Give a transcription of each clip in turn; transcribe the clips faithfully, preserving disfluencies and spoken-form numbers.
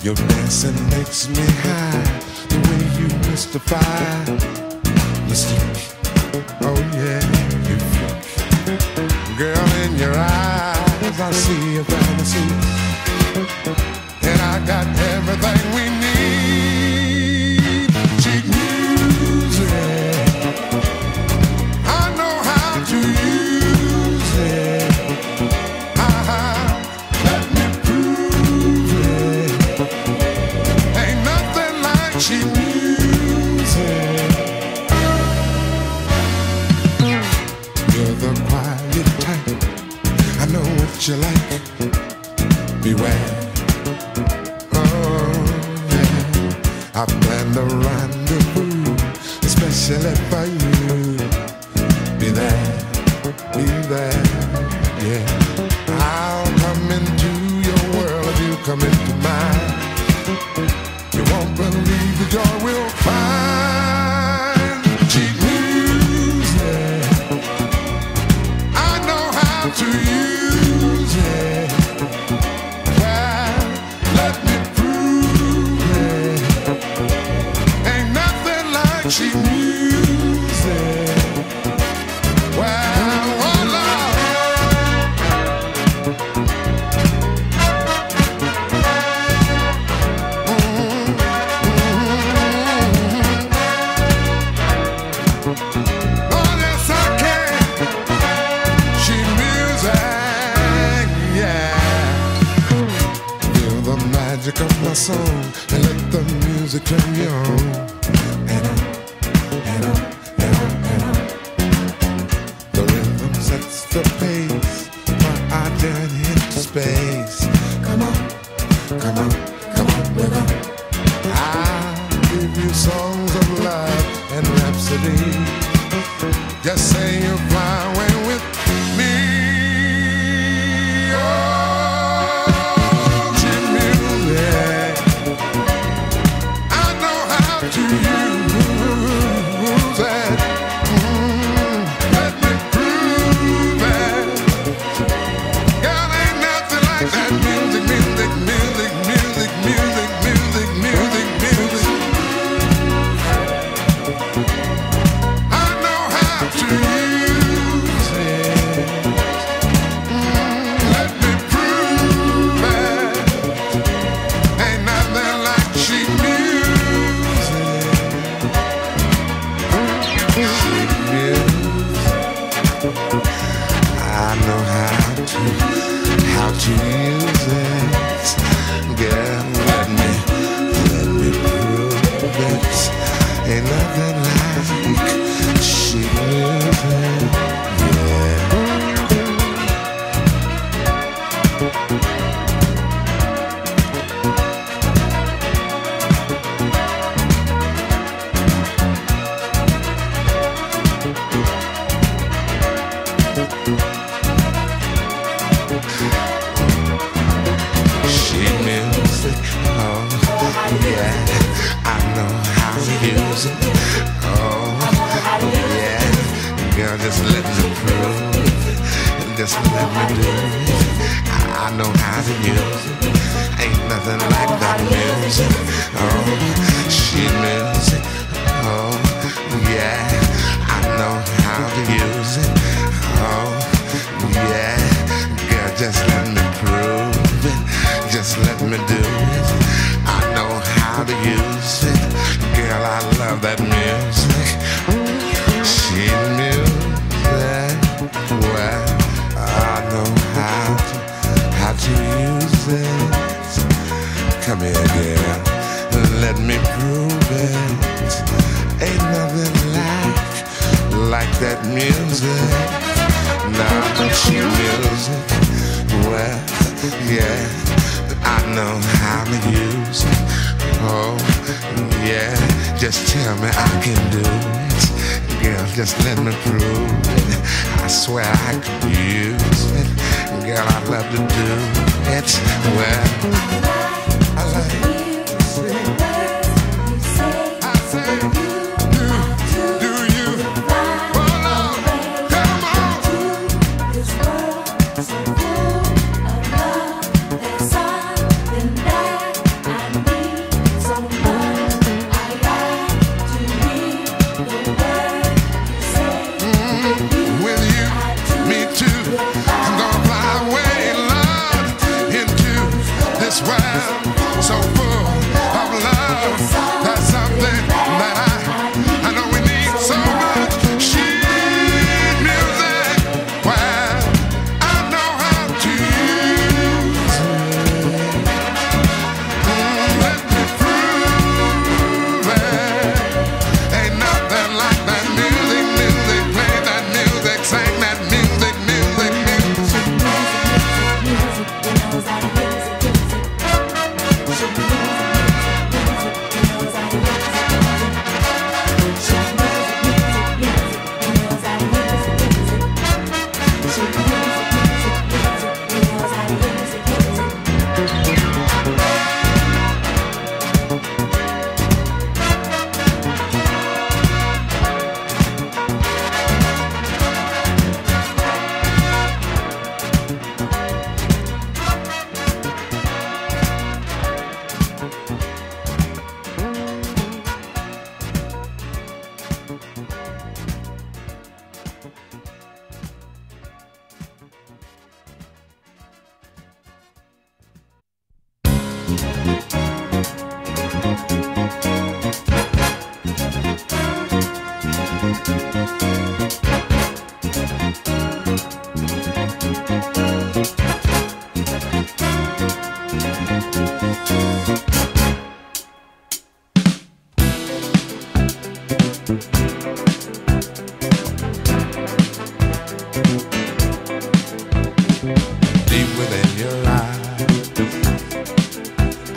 Your dancing makes me high, the way you mystify. You stick, oh yeah, you freak. Girl, in your eyes I see a fantasy, and I got everything we need. Cheap music, I know how to use it. Uh-huh, let me prove it. Ain't nothing like cheap music. You're the quiet type, I know what you like. Beware. I planned a rendezvous especially for you. Be there, be there, yeah. I'll come into your world if you come into mine. You won't believe the joy we'll find. Cheap music, I know how to use it. Well, let me prove it. Cheap music, wow, oh Lord. Mm-hmm. Oh yes I can. Cheap music, yeah. Feel the magic of my song and let the music turn you on. And I And on, and on, and on. The rhythm sets the pace, but I turn into space. Come on, come on, come on, we're on. I'll give you songs of love and rhapsody. Just say you fly away with me. Oh, cheap music, I know how to use. I know how to, how to use it. Girl, let me, let me prove it. Ain't nothing like she living, yeah. Just let me prove, just let me do it. I know how to use it. Ain't nothing like that music. Oh, she music. Oh, yeah. I know how to use it. Oh, yeah. Girl, just let me prove it. Just let me do it. I know how to use it. Girl, I love that music. She music. Well, I know how to, how to use it. Come here, girl, let me prove it. Ain't nothing like, like that music. Now she music, well, yeah, I know how to use it. Oh, yeah, just tell me I can do it. Girl, just let me prove it. I swear I could use it. Girl, I love to do it. Well, I like it. I say, do, do you? Hold on, come on. This world is so full of love. There's something that I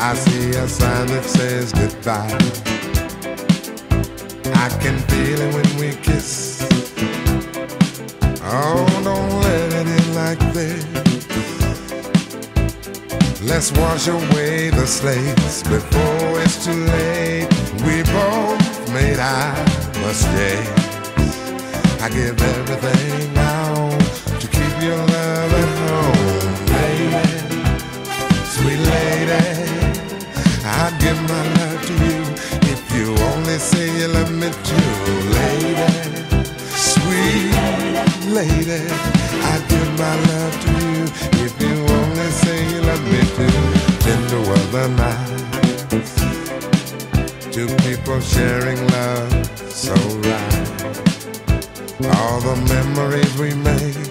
I see a sign that says goodbye. I can feel it when we kiss. Oh, don't let it in like this. Let's wash away the slates before it's too late. We both made our mistakes. I give everything now to keep your love at home, baby, sweet lady. I'd give my love to you if you only say you love me too, lady, sweet lady. I'd give my love to you if you only say you love me too. Tender was the night, two people sharing love so right. All the memories we made,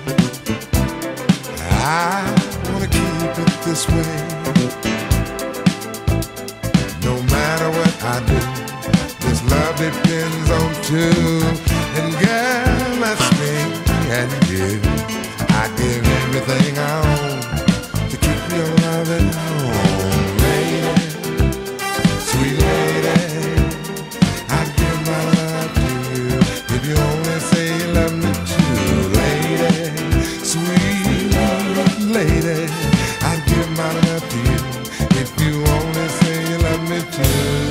I wanna keep it this way. I do. This love depends on two, and girl, that's me and you. I give everything I own to keep your love at home, lady, sweet lady. I give my love to you if you only say you love me too, lady, sweet lady. I give my love to you if you only say you love me too.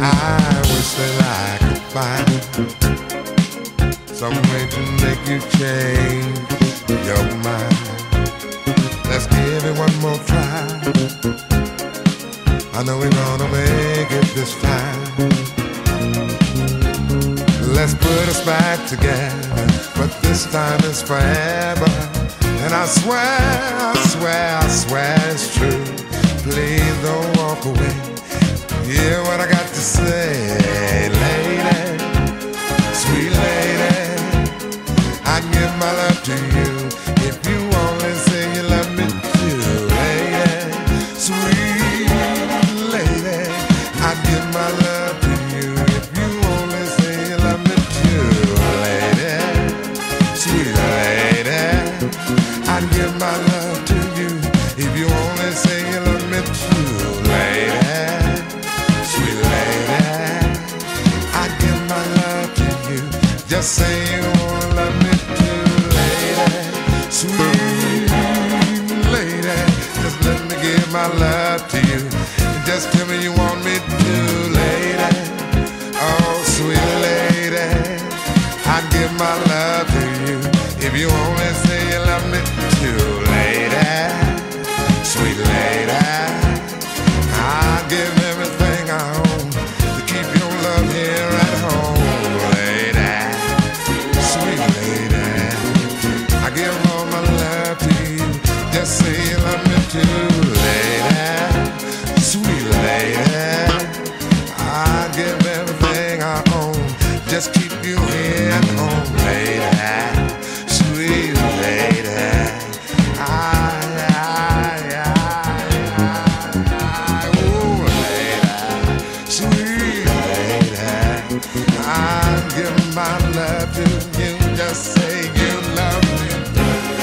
I wish that I could find some way to make you change your mind. Let's give it one more try. I know we're gonna make it this time. Let's put us back together, but this time it's forever. And I swear, I swear, I swear it's true. Please don't walk away. Hear what I got to say, lady, sweet lady. I give my love to you if you only say you love me too, lady, sweet lady. I give my love to you if you only say you love me too, lady, sweet lady. I give my love to you if you only say you love me too, lady. Just say you wanna love me too, lady, sweet lady. Just let me give my love to you. Just tell me you want me too, lady. Oh, sweet lady, I'd give my love to you if you only say you love me too, lady, sweet lady. I'd give everything I own to keep your love here at home. Just say you love me too, lady, sweet lady. I give everything I own, just keep you here at home, lady, sweet lady. I give my love to you, just say you love me too.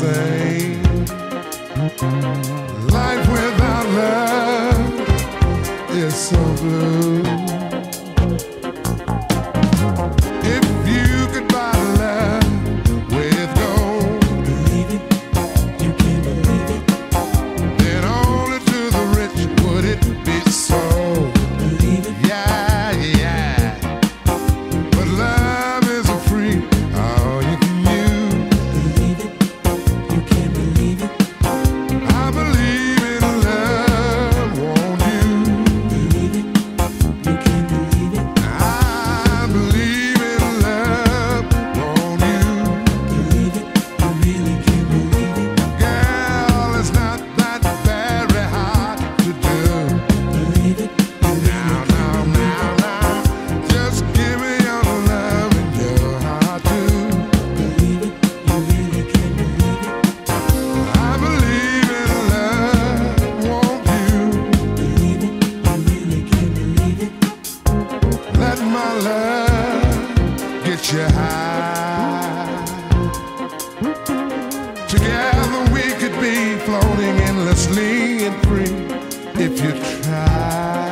same. Life without love is so blue. If you could buy love with gold, believe it, you can believe it, then only to the rich would it be sold. Believe it, yeah, yeah. But love is a free, all you can use. Believe it, you can believe it. I believe in love, won't you? Believe it, you can believe it. I believe in love, won't you? Believe it, I really can believe it. Girl, it's not that very hard to do. Believe it, I really now, can now, believe now, now. Just give me your love and your heart too. Believe it, you really can believe it. I believe in love, won't you? Believe it, I really can believe it. Let my love get you high. Together we could be floating endlessly and free if you try.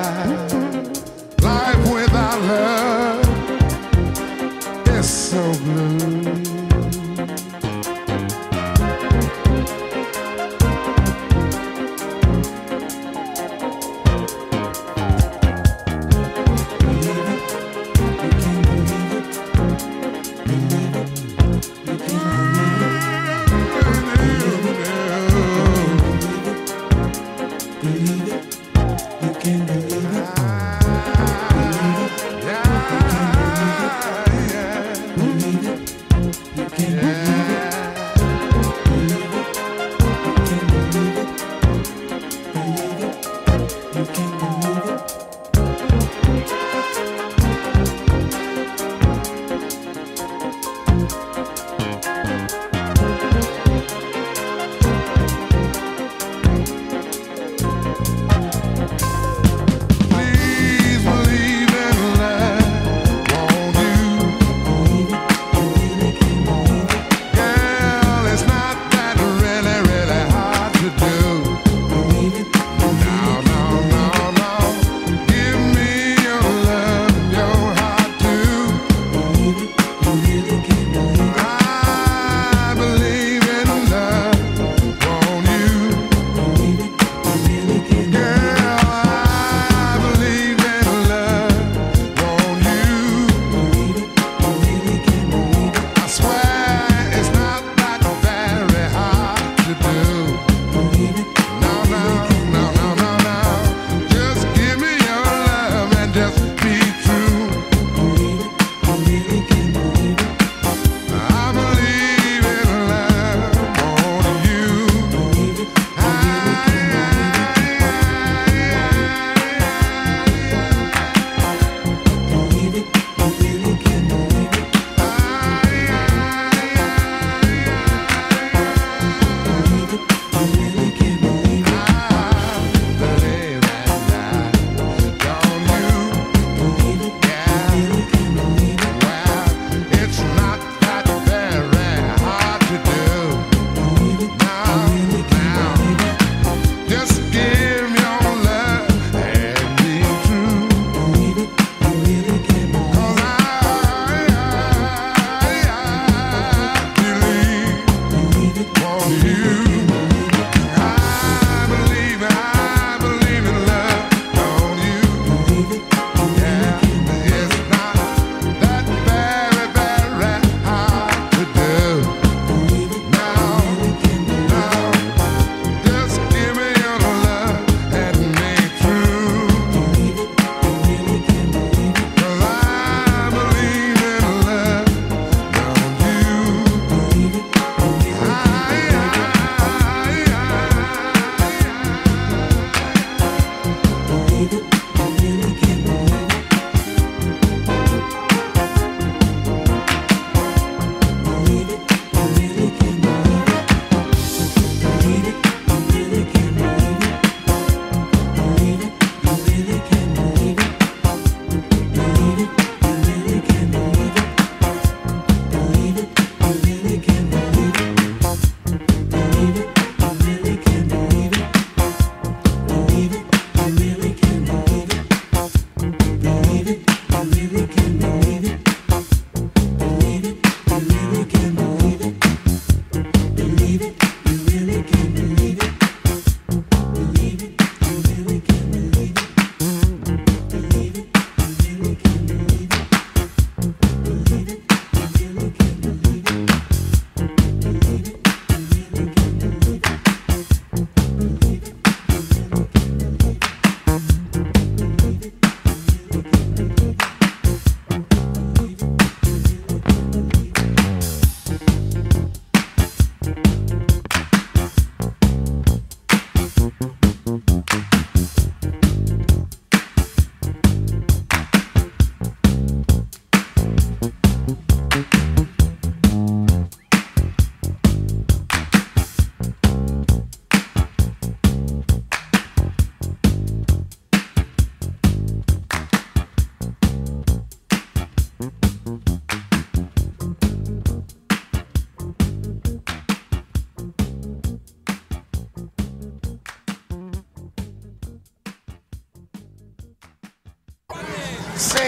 Life without love is so blue. Believe it, you can believe it. Believe it, you can believe it. Believe it, you can believe it. Believe it, you can believe it.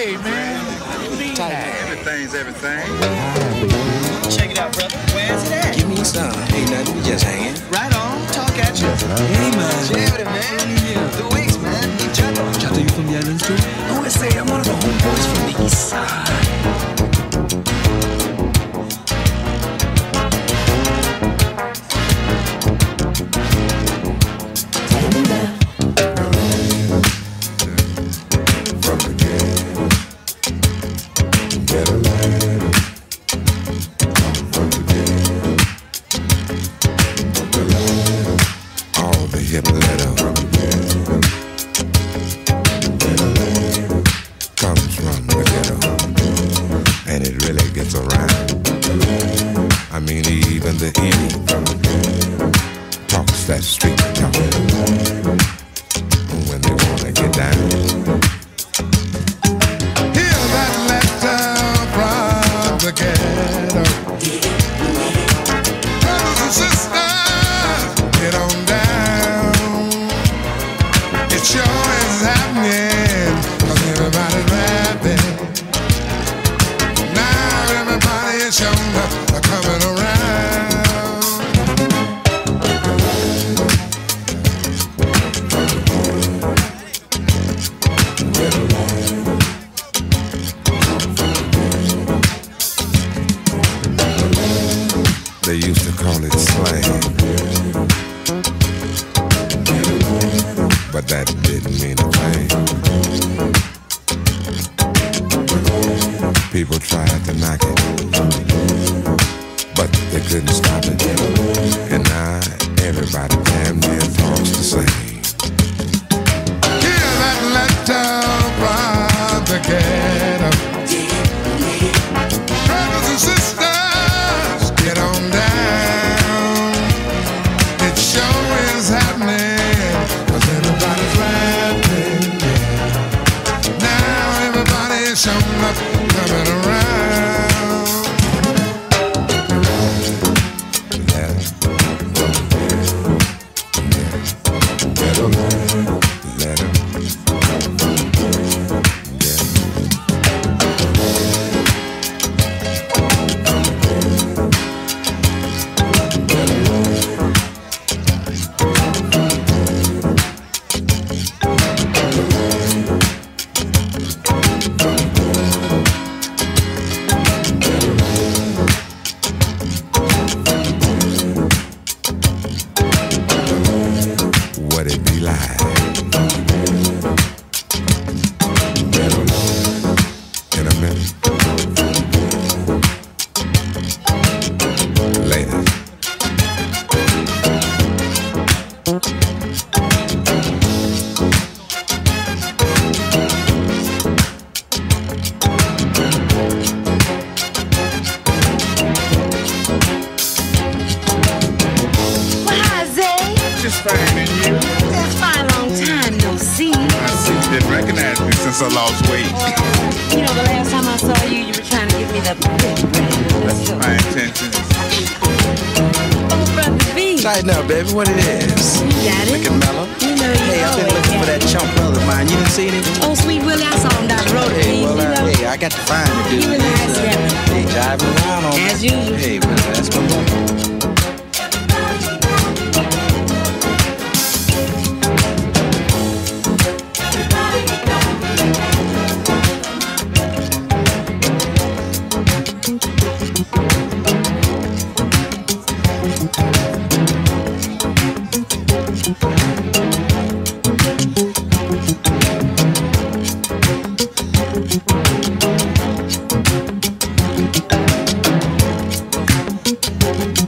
Hey, man. What do you mean? Everything's everything. Check it out, brother. Where's it at? Give me some. Ain't nothing. We just hanging. Right on. Talk at you. Hey, man. Chowder, man. The wigs, man. Each other. Chowder, you from the islands, too? No, I say I'm one of the homeboys from the east side.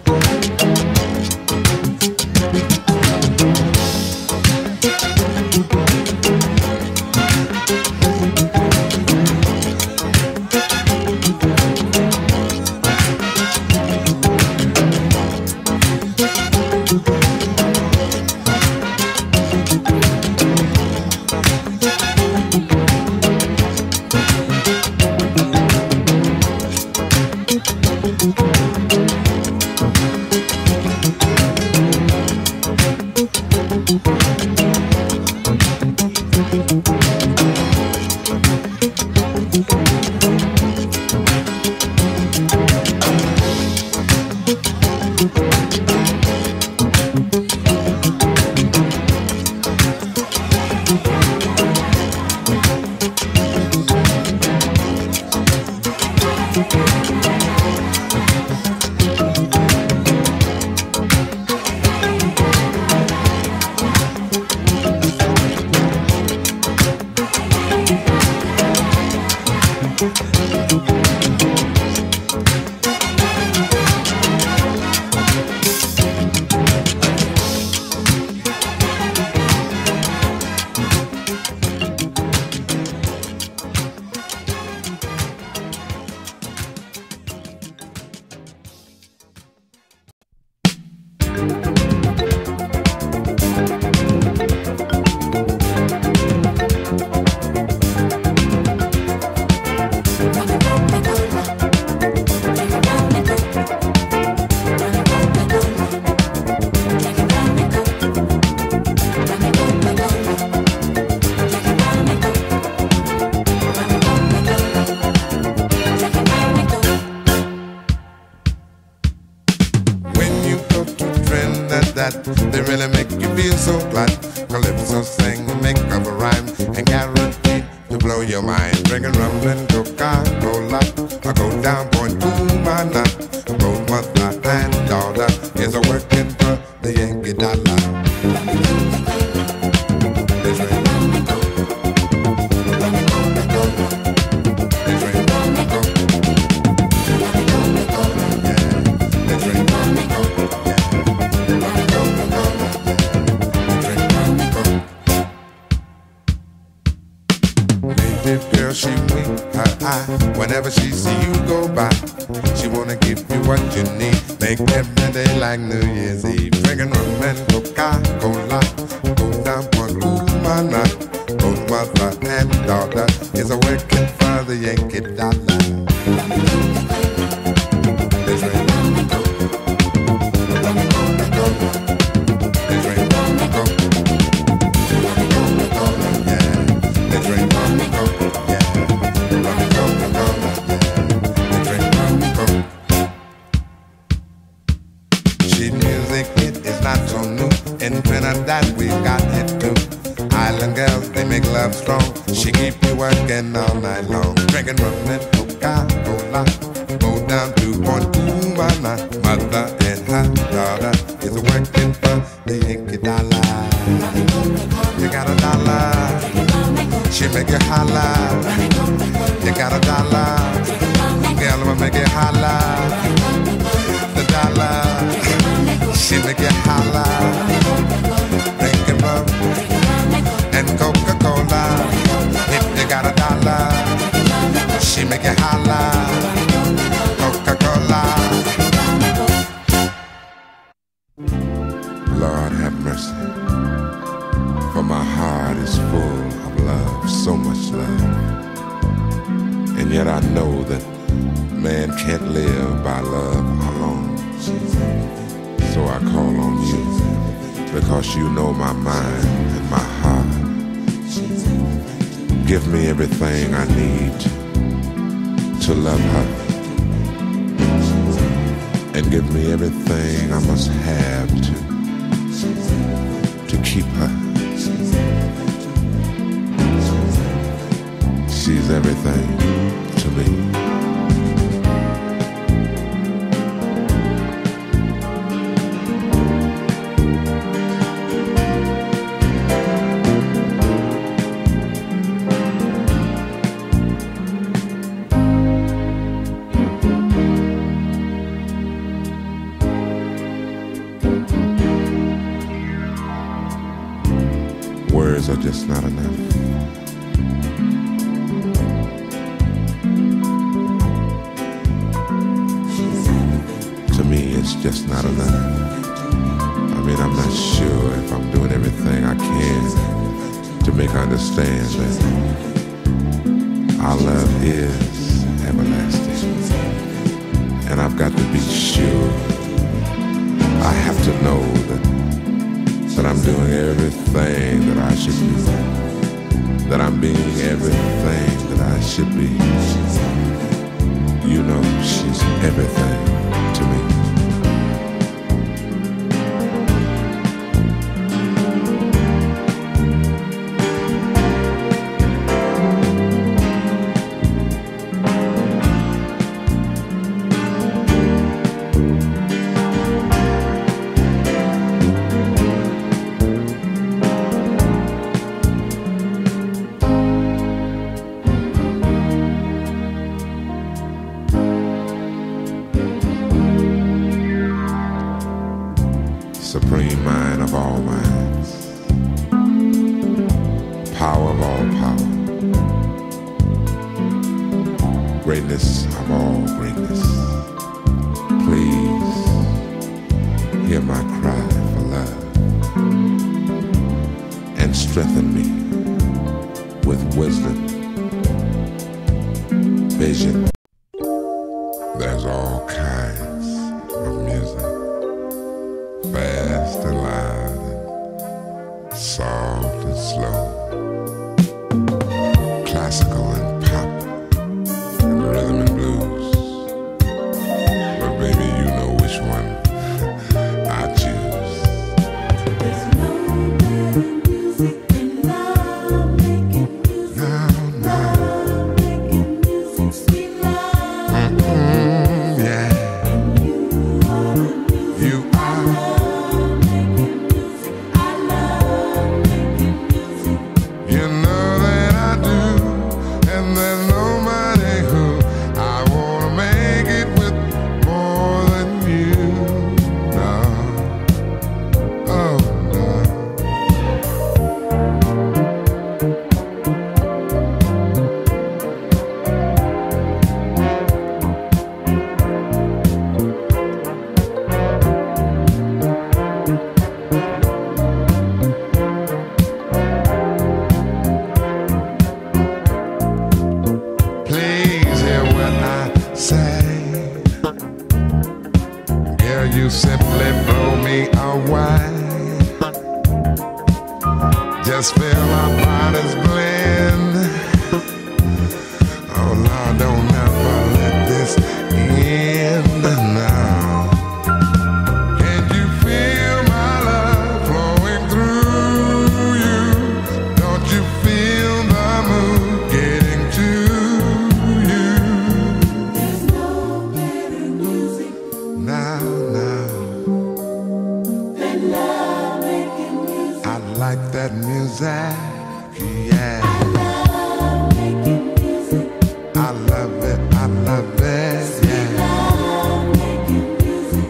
Boom. They really make you feel so glad. Calypso sing and make up a rhyme, and guaranteed to blow your mind. Drinking rum and Coca-Cola, I go down Point Cumana. I go with my granddaughter, is a working for the Yankee dollar. They drink girl, she wink her eye whenever she see you go by. She wanna give you what you need, make every day like New Year's Eve. Drinking rum and Coca-Cola, go down Point Cumana. Both mother and daughter is a working for the Yankee dollar. They drink. Music, it is not so new. In Trinidad we got it too. Island girls, they make love strong. She keep you working all night long. Drinking rum and Coca-Cola, go down to Point Cumana. Mother and her daughter is working for the Yankee dollar. You got a dollar, she make you holla. You got a dollar, girl, I'ma make you holla. The dollar. She make you holla, drinking rum and Coca-Cola. If you got a dollar, she make you holla, Coca-Cola. Lord have mercy, for my heart is full of love, so much love. And yet I know that man can't live by love alone. So I call on you, because you know my mind and my heart. Give me everything I need to love her, and give me everything I must have to, to keep her. She's everything to me. Words are just not enough. To me, it's just not enough. I mean, I'm not sure if I'm doing everything I can to make her understand that our love is everlasting. And I've got to be sure. I have to know that that I'm doing everything that I should be, that I'm being everything that I should be. You know, she's everything to me. Supreme mind of all minds, power of all power, greatness of all greatness, please hear my cry for love, and strengthen me with wisdom, vision. There's all kinds of music, fast and loud, and soft and slow, classical and pop, and rhythm and blues. But baby, you know which one I choose. You simply blow me away. Just feel our bodies blend. Oh Lord, don't ever let this end now. Can you feel my love flowing through you? Don't you feel the moon getting to you? There's no better music now. I like that music, yeah. I love making music. I love it, I love it, Sweet yeah. Love making music.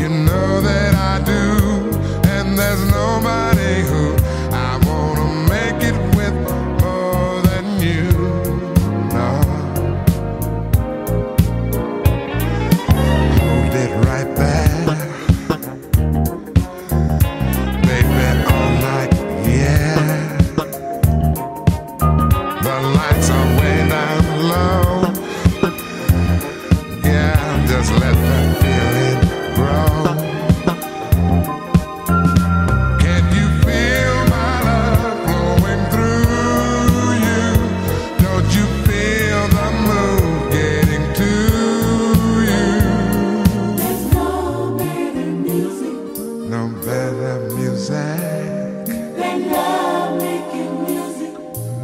You know that I do, and there's nobody who I wanna make it with more than you. No. Hold it right there.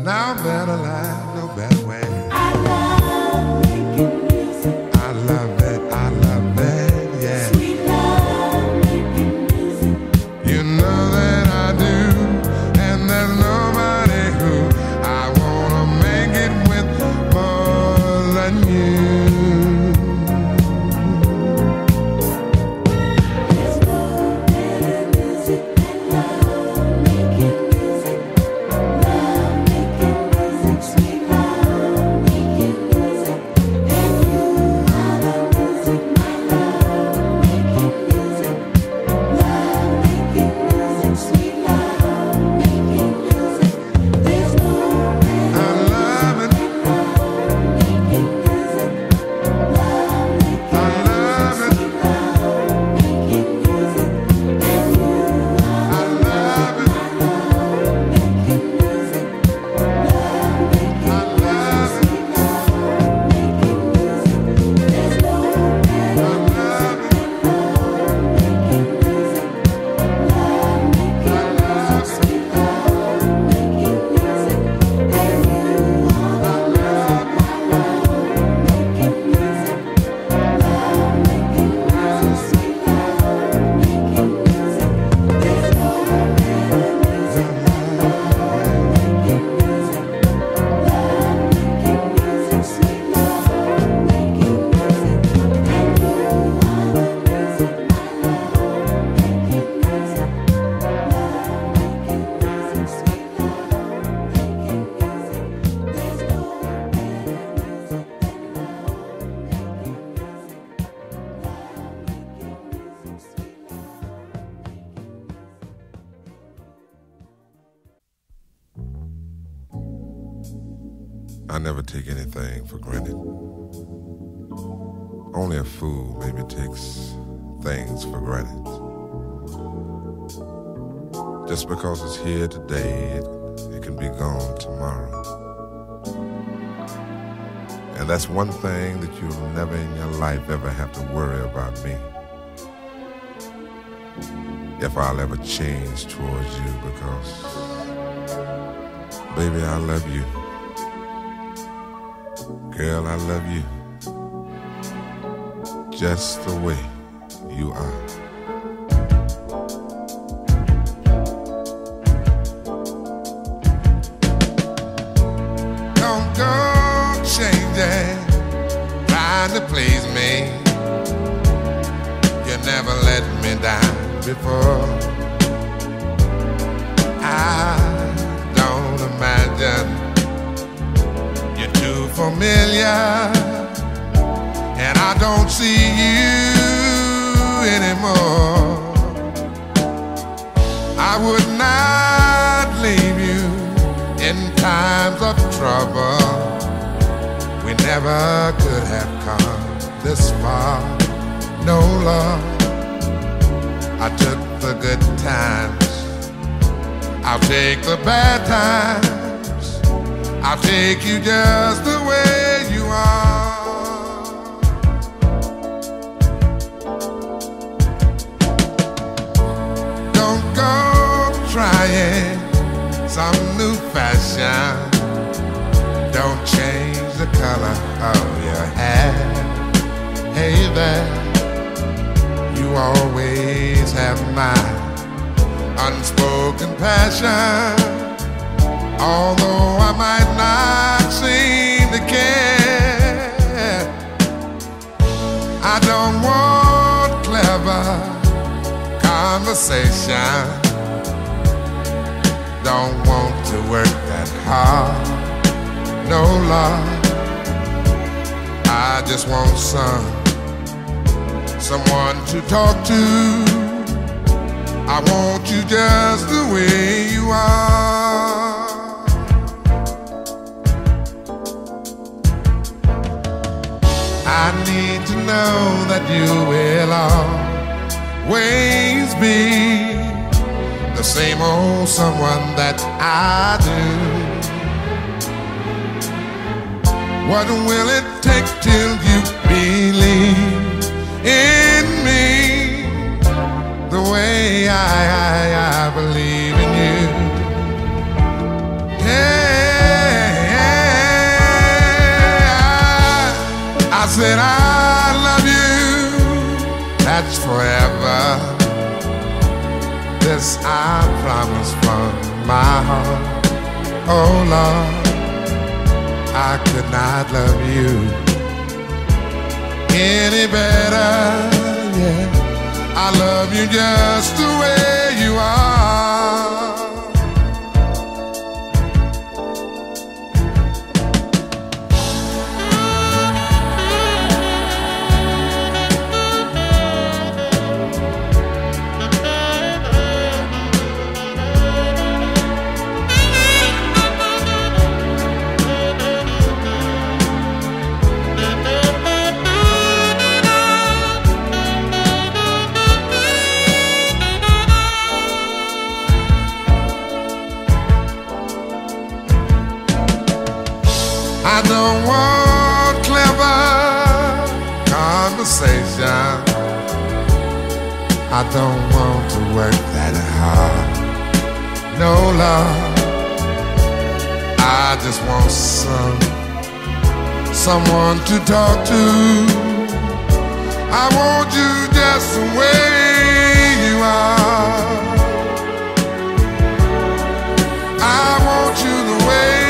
No better life, no better way. I love making music. I love it, I love it, yeah. Sweet love making music. You know that I do, and there's nobody who I wanna make it with more than you. There's no better music than love making. I never take anything for granted. Only a fool maybe takes things for granted. Just because it's here today, it, it can be gone tomorrow. And that's one thing that you'll never in your life ever have to worry about me. if I'll ever change towards you, because baby, I love you. Girl, I love you just the way you are. Don't go changing, trying to please me. You never let me down before. I don't imagine you're too familiar, and I don't see you anymore. I would not leave you in times of trouble. We never could have come this far, no love. I took the good times, I'll take the bad times, I'll take you just the way you are. Don't go trying some new fashion, don't change the color of your hair. Hey there, you always have my unspoken passion, although I might not seem to care. I don't want clever conversation, don't want to work that hard, no love. I just want some someone to talk to. I want you just the way you are. I need to know that you will always be the same old someone that I do. What will it take till you believe in me the way I, I, I believe in you? Yeah, I said I love you, that's forever. This I promise from my heart. Oh Lord, I could not love you any better, yeah. I love you just the way you are. I don't want clever conversation, I don't want to work that hard, no love. I just want some someone to talk to. I want you just the way you are. I want you the way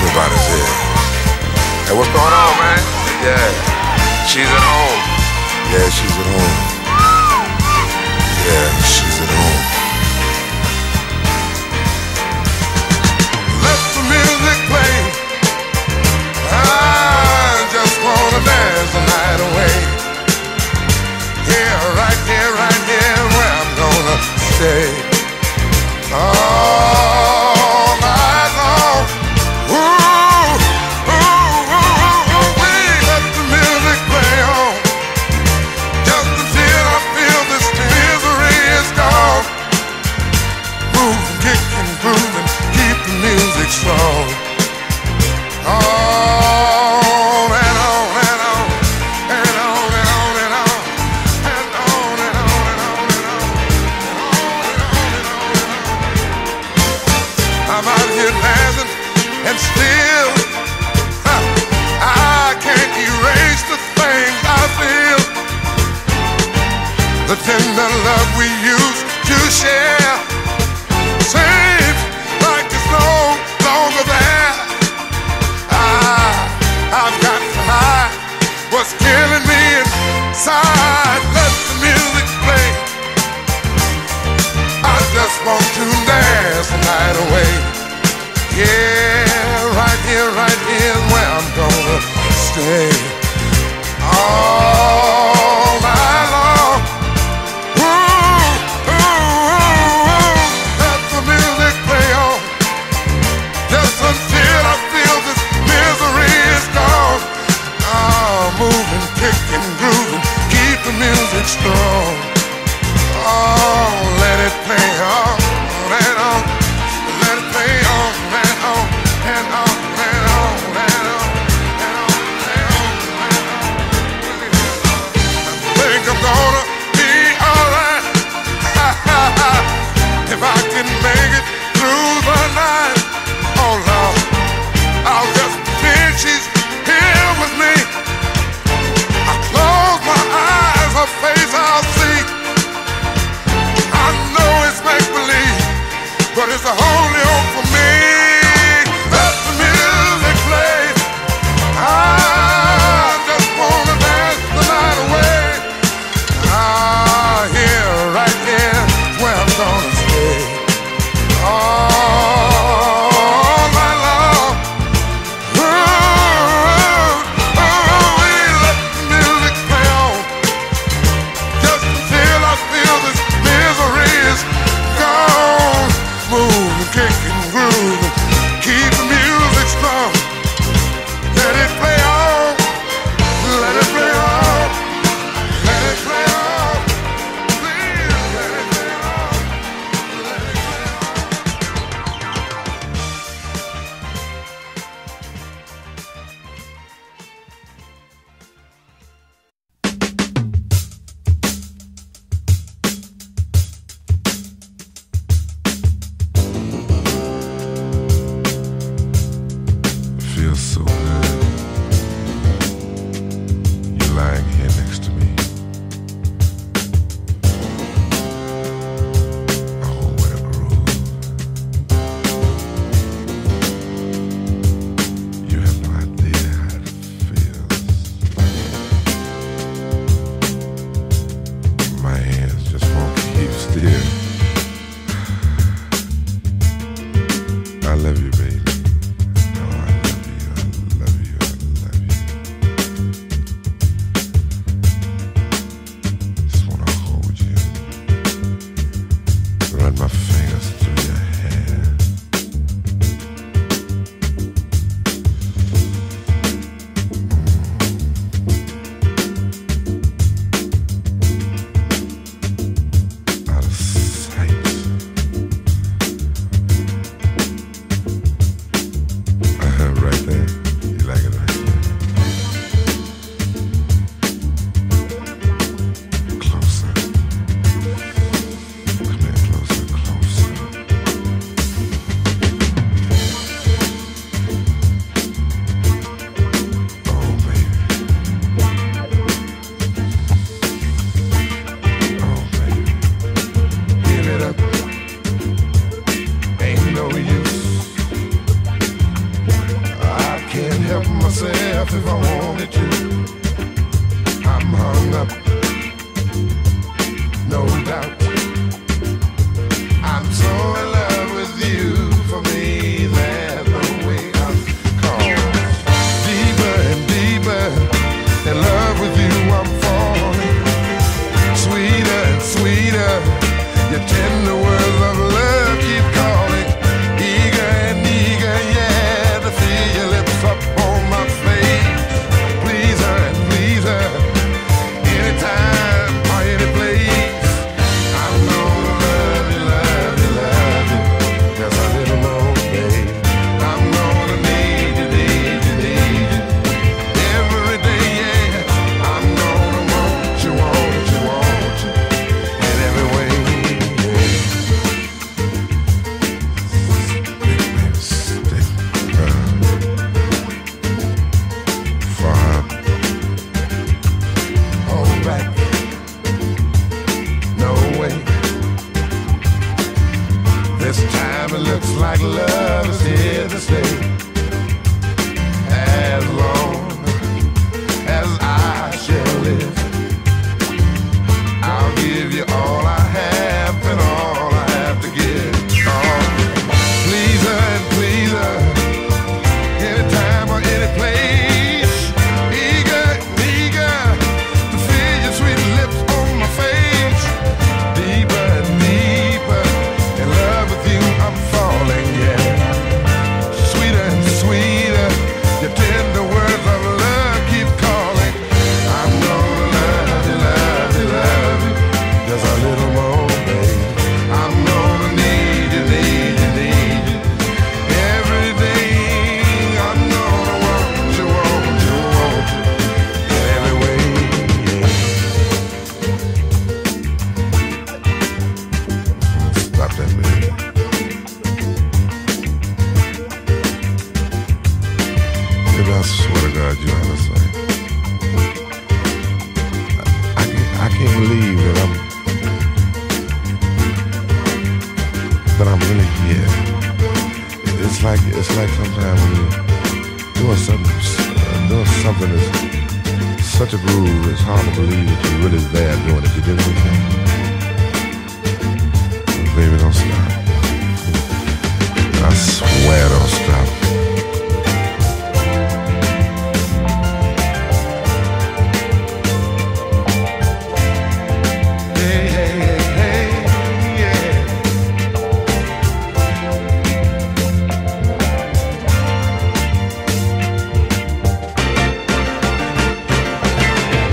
Everybody's here. Hey, what's going on, man? Yeah, she's at home. Yeah, she's at home. Yeah, she's at home. Let the music play. I just wanna dance the night away. Here, right here, right here, where I'm gonna stay. Oh. wanted you. I'm hung up, no doubt. I'm so in love with you. For me, there's no way out. Cause deeper and deeper in love with you I'm falling. Sweeter and sweeter your tender words of love keep calling. Eager and eager, yeah, to feel your lips up on my face. Pleaser and pleaser, anytime or any place. I'm gonna love you, love you, love you, just a little more, babe. I'm gonna need you, need you, need you every day, yeah. I'm gonna want you, want you, want you in every way, yeah. Make me stick around, farm, hold back. No way. This time it looks like love is here to stay. As long as I shall live, I'll give you all I have and all I have to give. Oh, pleaser and pleaser, anytime or any place. Eager, eager to feel your sweet lips on my face. Deeper and deeper in love with you I'm falling, yeah. Sweeter and sweeter your tender words of love keep calling. I'm gonna love you, love you, love you just a little more, babe. I'm gonna need you, need you, need you every day. I'm gonna want you, want you, want you in every way, yeah. Stop that, baby. Baby, I swear to God, you understand. I- I can't, I can't believe that I'm that I'm really here. It- It's like it's like sometimes when you're doing something, uh, doing something that's such a groove, it's hard to believe that you're really there doing it. You did what you Baby, don't stop. I swear, don't stop. Hey, hey, hey, hey, yeah. Oh, baby, that's all I say. Oh, baby, oh, baby.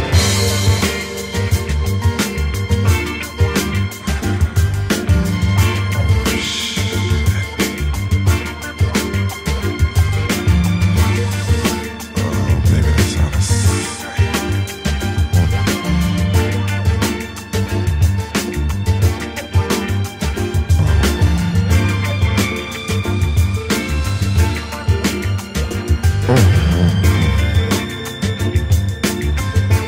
You're such a beauty. I'm gonna love you, love you, love you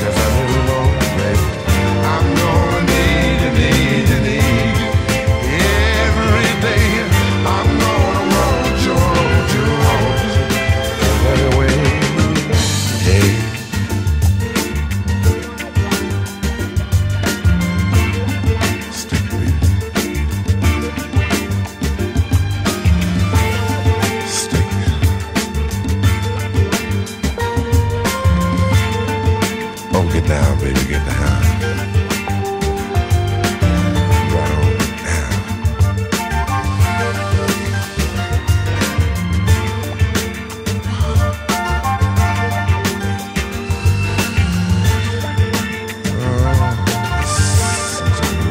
just a little more, babe. I'm gonna need you, need you, need you every day. I'm gonna want you, want you, want you in every way, yeah. Stick me, stick me. Oh, get down, baby, get down. Right on down. Oh, such a groove.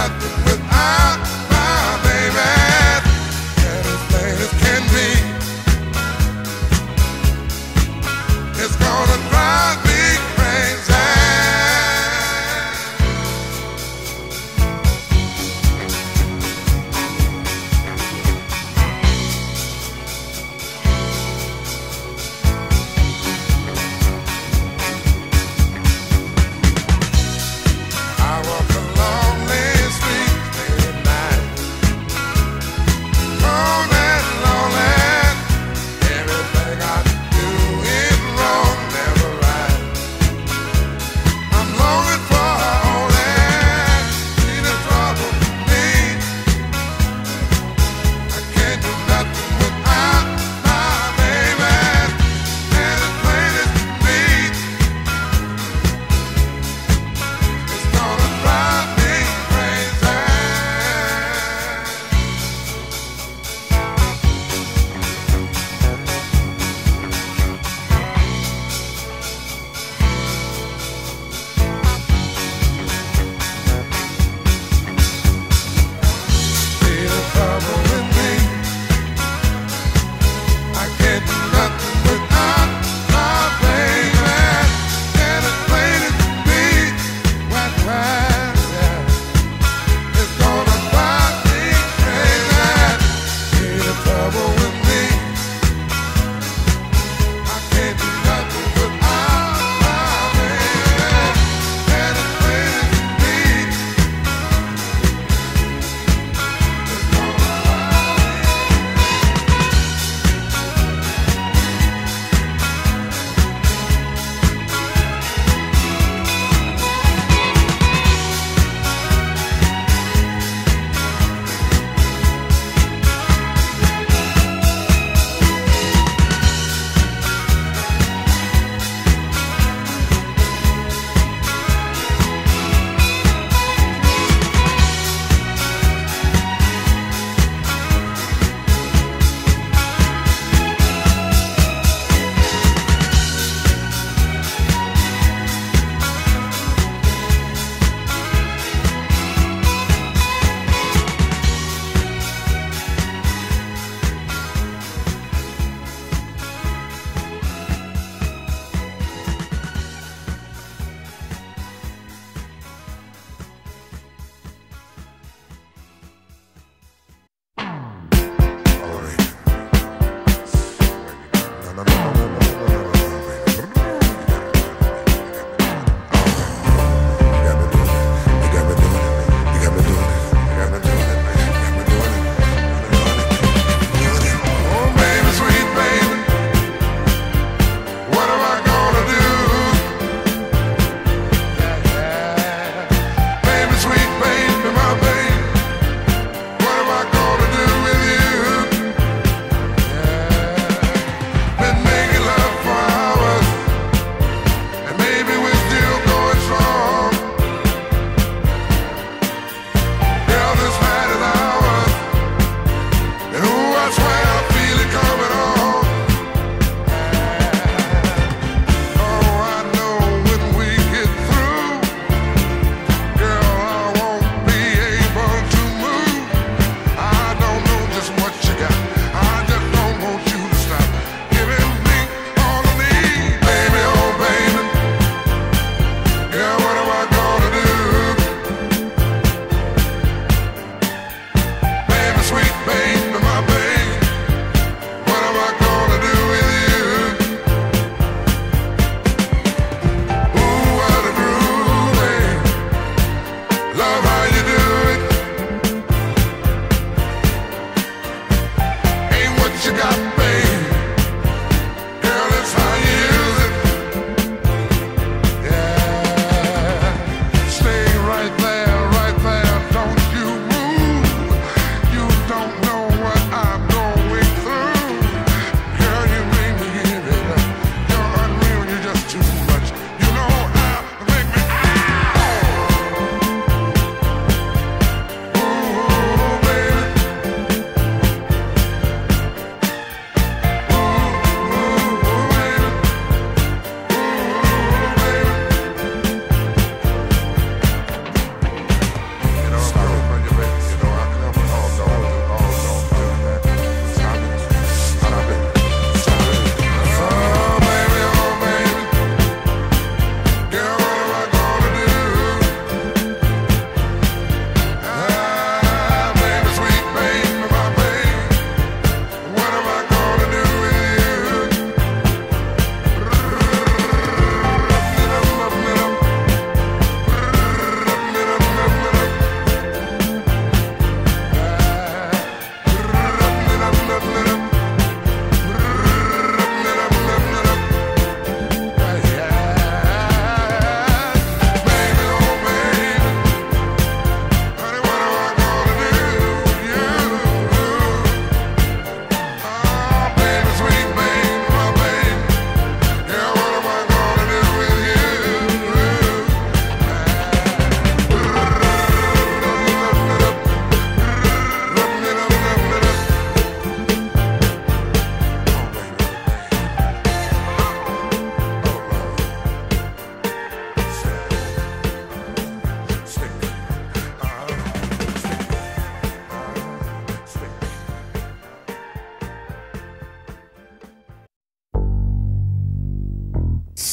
I walk a lonely street.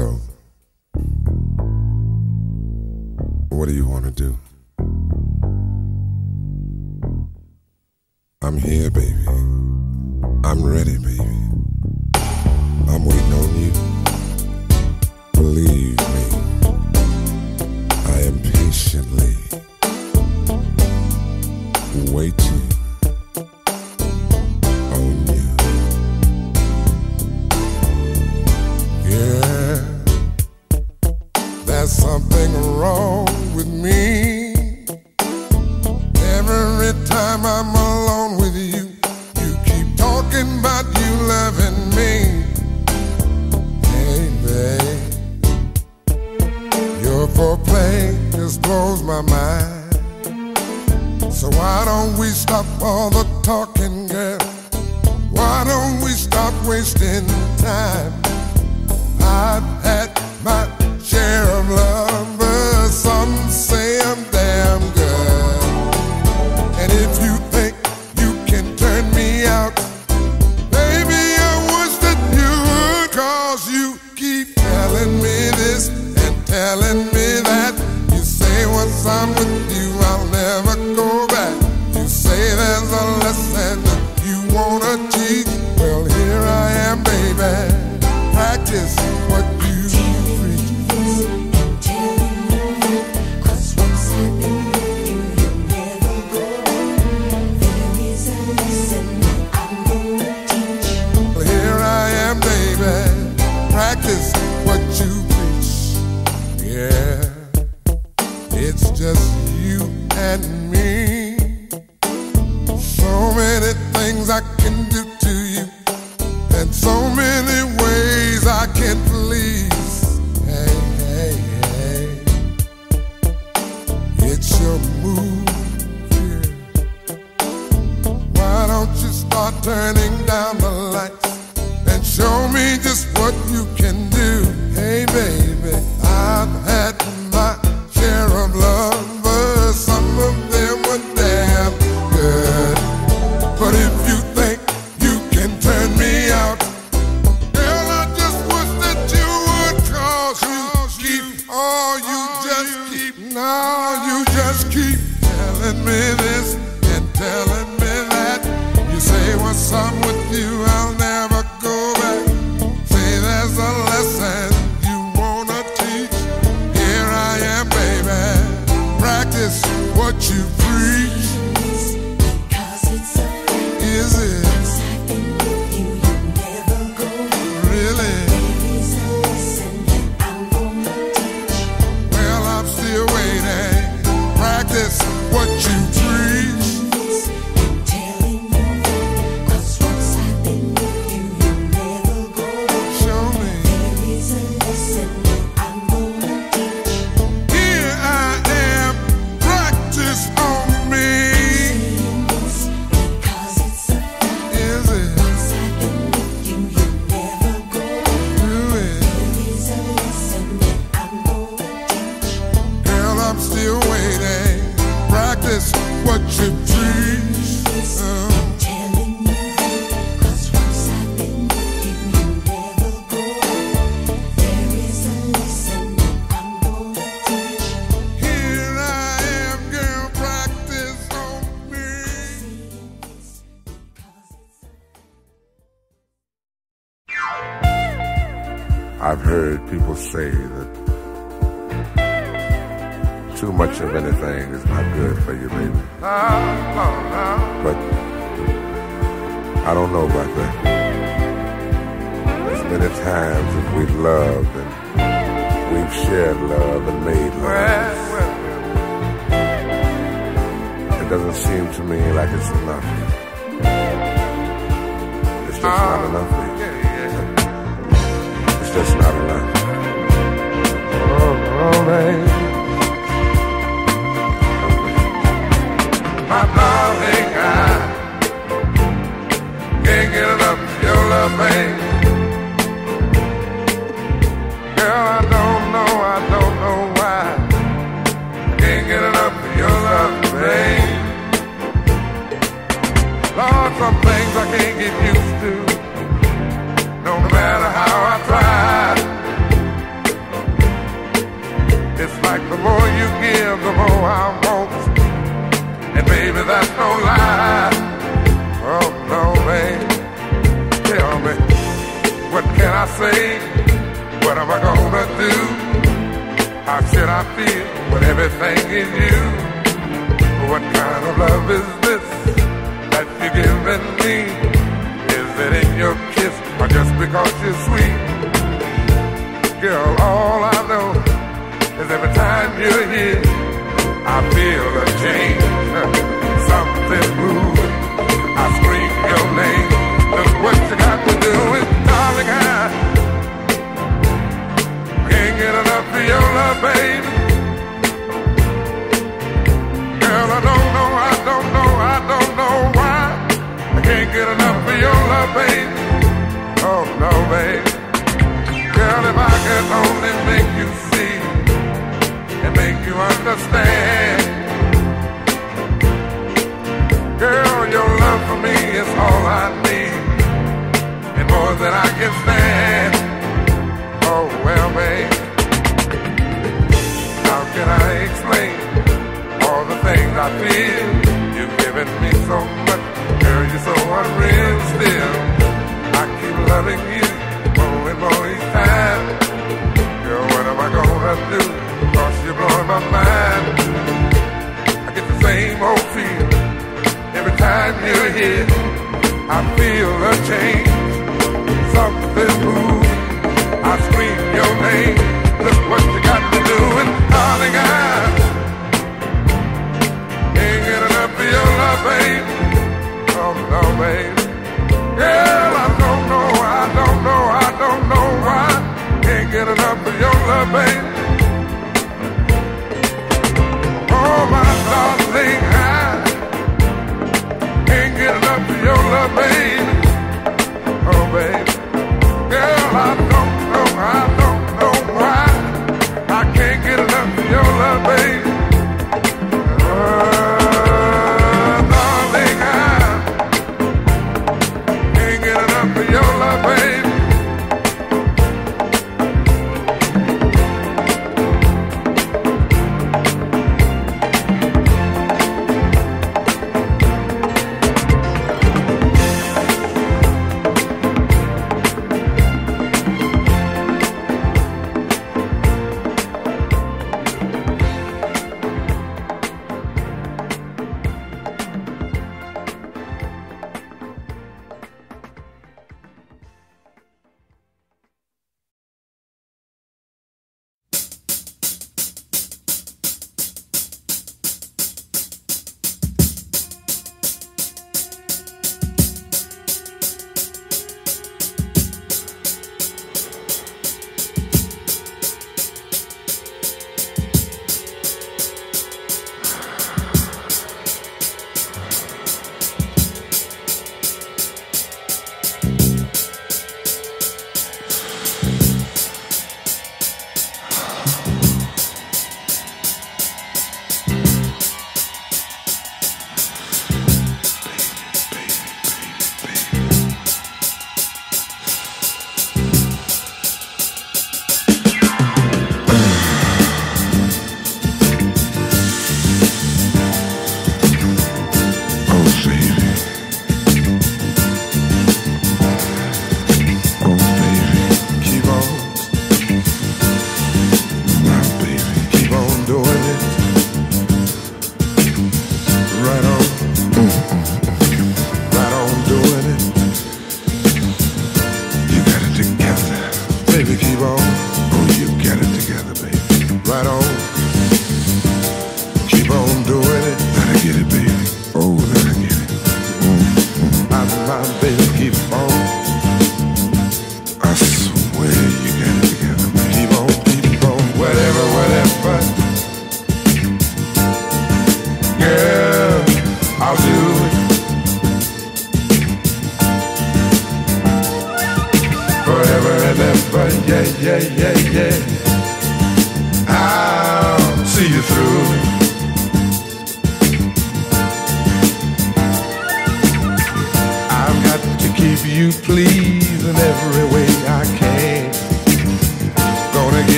So, what do you want to do? I'm here, baby. I'm ready, baby. I'm waiting on you. Believe me, I am patiently waiting on you. Yeah, there's something wrong with me. Every time I'm alone with you, you keep talking about you loving me. Hey, babe, your foreplay just blows my mind. So why don't we stop all the talking, girl? Why don't we stop wasting time? I've had my share of lovers. Some say I'm damn good, and if you think you can turn me out, baby, I wish that you would. Cause you keep telling me this and telling me that. You say once I'm with you, I'll never go back. You say there's a lesson that you wanna teach. Well, here I am, baby. Practice what you practice what you preach. Yeah, it's just you and me. So many things I can do to you, and so many ways I can please. Hey, hey, hey, it's your move, yeah. Why don't you start turning down the lights? Show me just what you can do. Hey, baby, I've had my share of lovers. Some of them were damn good, but if you think you can turn me out, girl, I just wish that you would. Cause you keep, oh, you just keep, now you just keep telling me this and telling me that. You say once I'm with you, I'll never go back. There's a lesson you wanna teach. Here I am, baby. Practice what you preach. Because it's a fact. Is it? Once I've been with you, you never go back. Really? Baby's a lesson I'm gonna teach. Well, I'm still waiting. Practice what you preach. What you preach, um. I'm telling you, cause once I've been with you, you never go back. There is a lesson I'm gonna teach. Here I am, girl, practice on me. I've heard people say that too much of anything is not good for you, baby. But I don't know about that. As many times as we've loved and we've shared love and made love, it doesn't seem to me like it's enough. It's just not enough, baby. It's just not enough. Oh, baby. My darling, I can't get enough of your love, babe. Girl, I don't know, I don't know why I can't get enough of your love, babe. Lord, some things I can't get used to, no matter how I try. afraid. What am I gonna do? How should I feel when everything is you? What kind of love is this that you're giving me? Is it in your kiss or just because you're sweet? Girl, all I know is every time you're here, I feel a change, something moving. I scream your name. Look what you got to do with, darling, I can't get enough for your love, baby. Girl, I don't know, I don't know, I don't know why I can't get enough for your love, baby. Oh, no, baby. Girl, if I could only make you see and make you understand. Girl, your love for me is all I need and more than I can stand. Oh, well, babe, how can I explain all the things I feel? You've given me so much, girl, you're so unreal still. I keep loving you more and more each time. Girl, what am I gonna do? 'Cause you're blowing my mind. I get the same old feel every time you're here. I feel a change, something moves. I scream your name. Look what you got to do, and darling, I ain't get enough for your love, babe. Oh no, babe. Girl, I don't know, I don't know, I don't know why can't get enough for your love, babe. Oh my darling, I can't get enough for your love, babe. Oh babe, girl, I don't. I don't know why I can't get enough of your love, baby. Oh, darling, I can't get enough of your love, baby.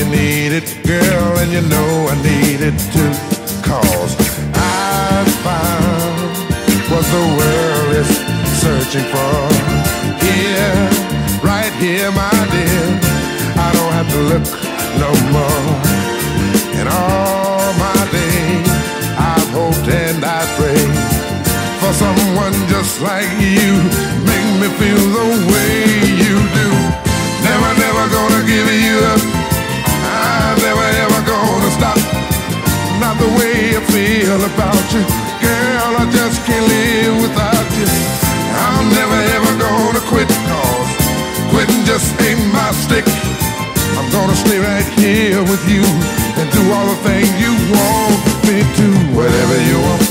you need it, girl, and you know I need it too. Cause I found what the world is searching for. Here, right here, my dear, I don't have to look no more. And all my day I've hoped and I prayed for someone just like you. Make me feel the way you do. Never, never gonna give you up. I'm never, ever gonna stop. Not the way I feel about you, girl, I just can't live without you. I'm never, ever gonna quit, cause quitting just ain't my stick. I'm gonna stay right here with you and do all the things you want me to. Whatever you want,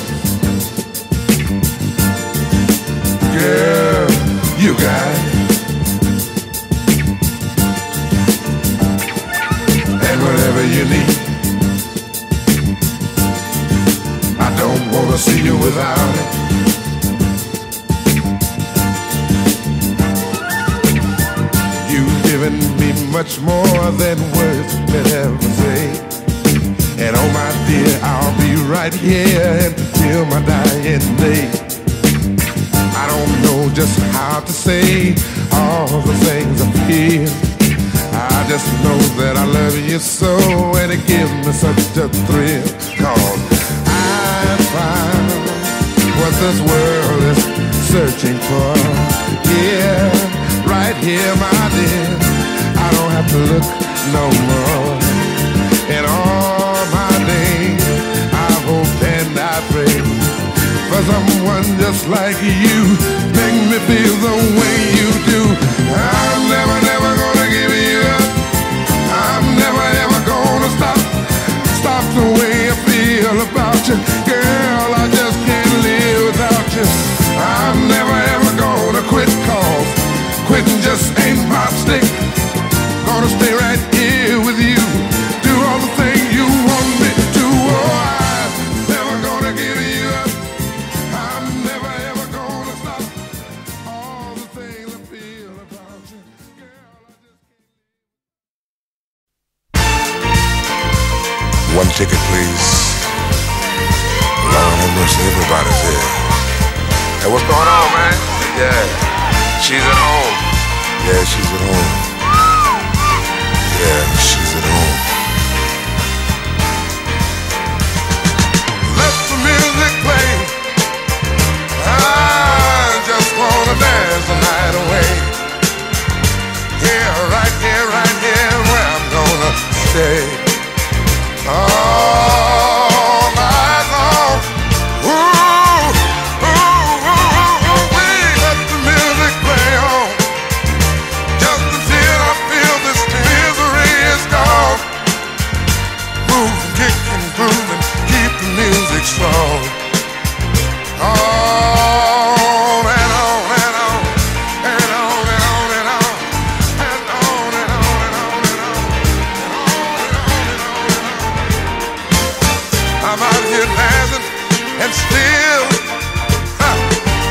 girl, you got it. And whatever you need, I don't wanna see you without it. You've given me much more than words could ever say. And oh my dear, I'll be right here until my dying day. I don't know just how to say all the things I feel. I just know that I love you so, and it gives me such a thrill. Cause I found what this world is searching for. Yeah, right here, my dear, I don't have to look no more. And all for someone just like you, make me feel the way you do. I'm never, never gonna give you up. I'm never, ever gonna stop. Stop the way I feel about you, girl, I just can't live without you. I'm never, ever gonna quit, cause quitting just ain't my stick. Gonna stay right here with you, do all the things you want me to. Oh, one ticket, please. Lord have mercy, everybody's here. Hey, what's going on, man? Yeah, she's at home. Yeah, she's at home. Yeah, she's at home. Let the music play. I just wanna dance the night away. Here, right here, right here, where I'm gonna stay. All night long, ooh, ooh, ooh, ooh, we let the music play on. Just until I feel this misery is gone. Move, kick and groove and keep the music strong. On and on and on and on and on and on and on and on and on and on and on and on. I'm out here dancing and still huh,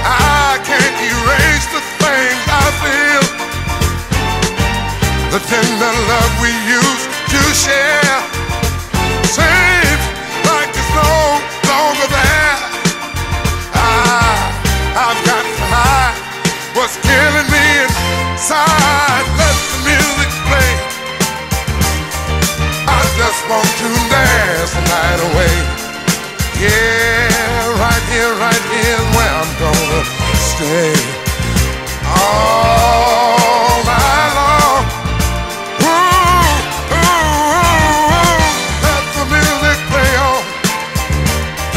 I can't erase the things I feel. The tender love we used to share seems like it's no longer there. I, I've got to hide what's killing me inside. Let the music play. I just want to dance the night away. Yeah, right here, right here, where I'm gonna stay. All night long. Ooh, ooh, ooh, ooh. Let the music play on.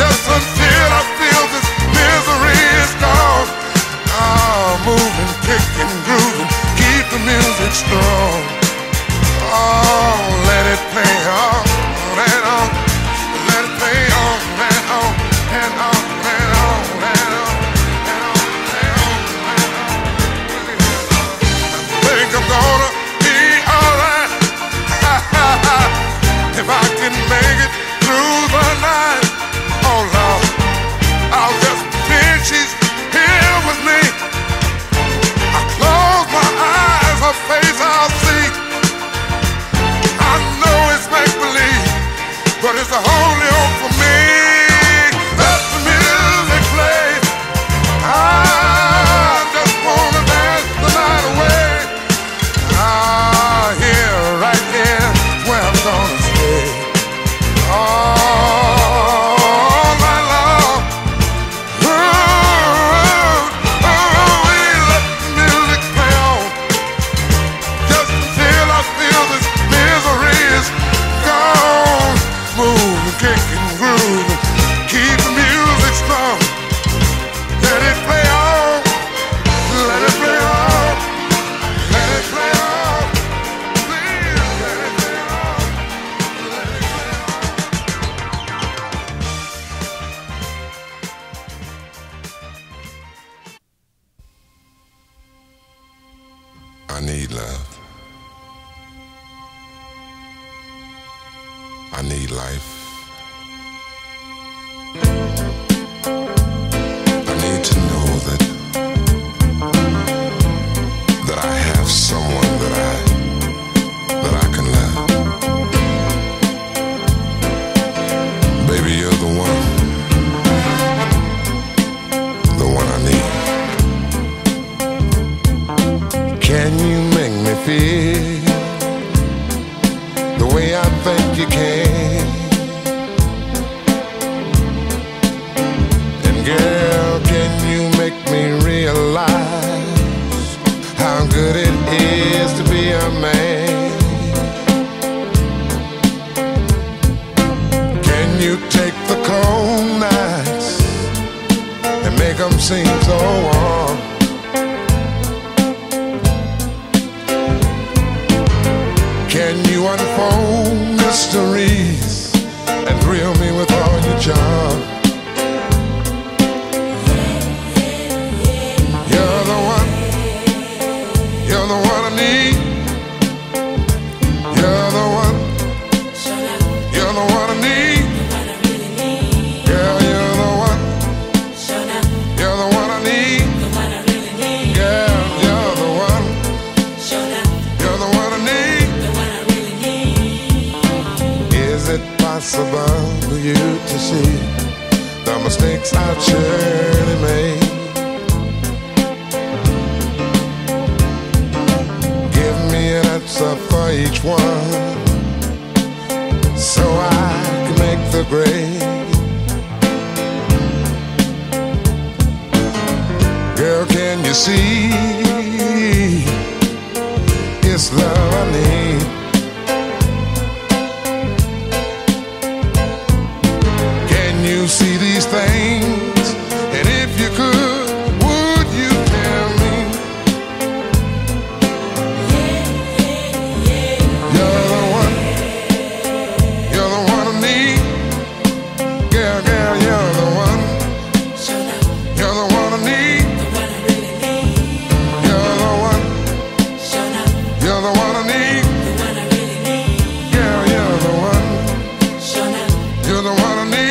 Just until I feel this misery is gone. Ah, moving, kicking, grooving, keep the music strong. Oh, let it play on and on. Let it play on and on and on and on and on and on and on and on. I think I'm gonna be alright if I can make it through the night. Oh Lord, I'll just pretend she's here with me. I close my eyes, her face I'll see. I need love. I need life. I need to know that that I have someone that I that I can love. Baby, you're the one, the one I need. Can you make me feel the way I think you can? Girl, can you make me realize how good it is to be a man? Can you take the cold nights and make them seem so warm? Can you unfold mysteries and thrill me with all your charm? For you to see the mistakes I surely made. Give me an answer for each one, so I can make the grade. Girl, can you see? It's love I need. You see these things, and if you could, would you tell me? You're the one, you're the one I need. Girl, girl, you're the one, you're the one I need. You're the one, you're the one I need. Girl, you're the one, you're the one I need.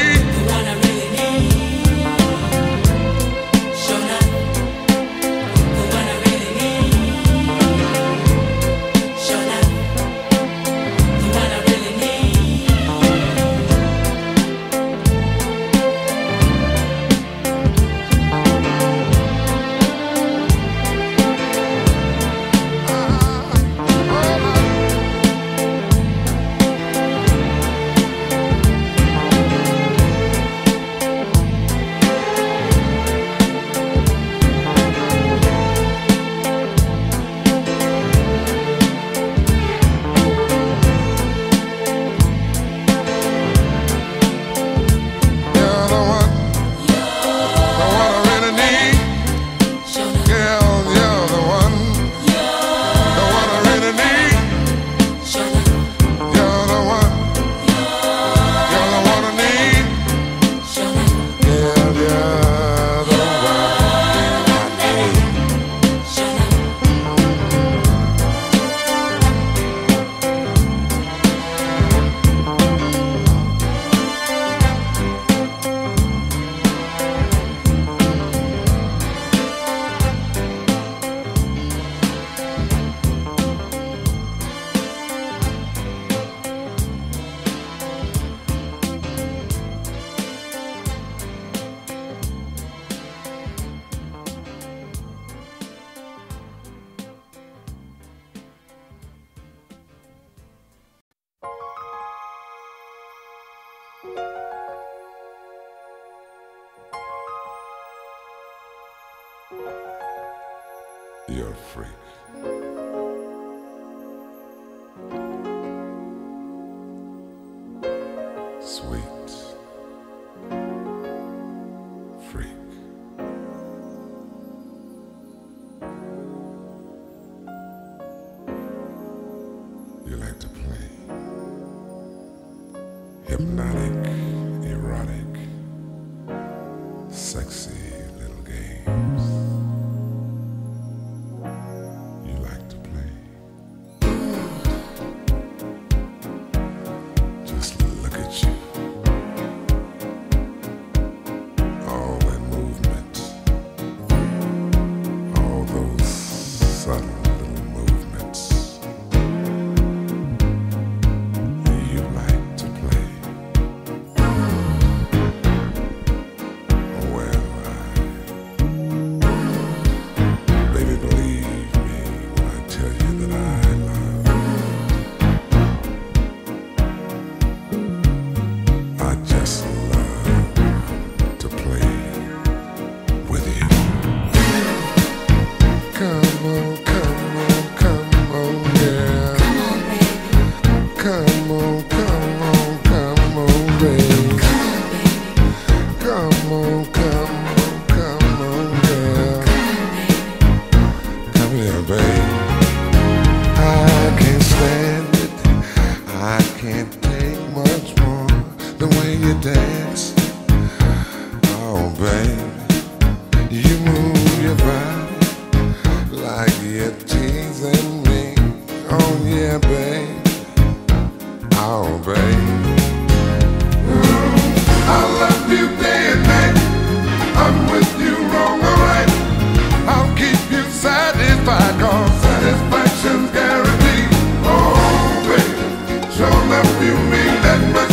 You're a freak. Sweet freak. You like to play. Hypnotic, erotic, sexy little games. You like to play. Dance, oh baby, you move your body like you're teasing me. Oh yeah, babe, oh babe, I love you day and night. I'm with you wrong or right. I'll keep you satisfied, 'cause satisfaction's guaranteed. Oh baby, sure enough you mean that much.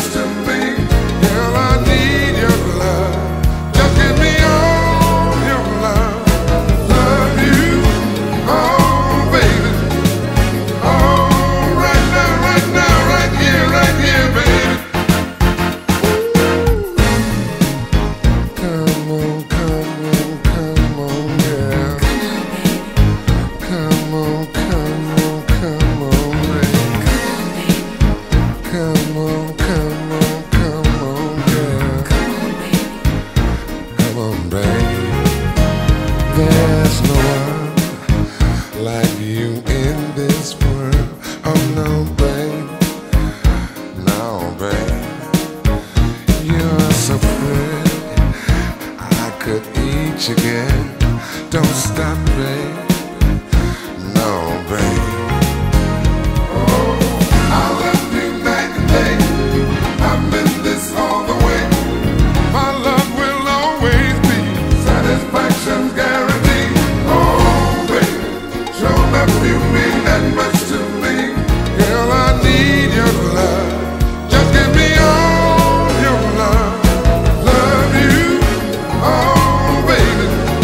There's no one like you in this world. Oh no, babe, no, babe, you're so pretty, I could eat you again. Don't stop, babe, no, babe. Oh, I love you night and day. I've been this all the way. My love will always be satisfaction's guarantee. You mean that much to me. Girl, I need your love. Just give me all your love. Love you, oh baby. Oh,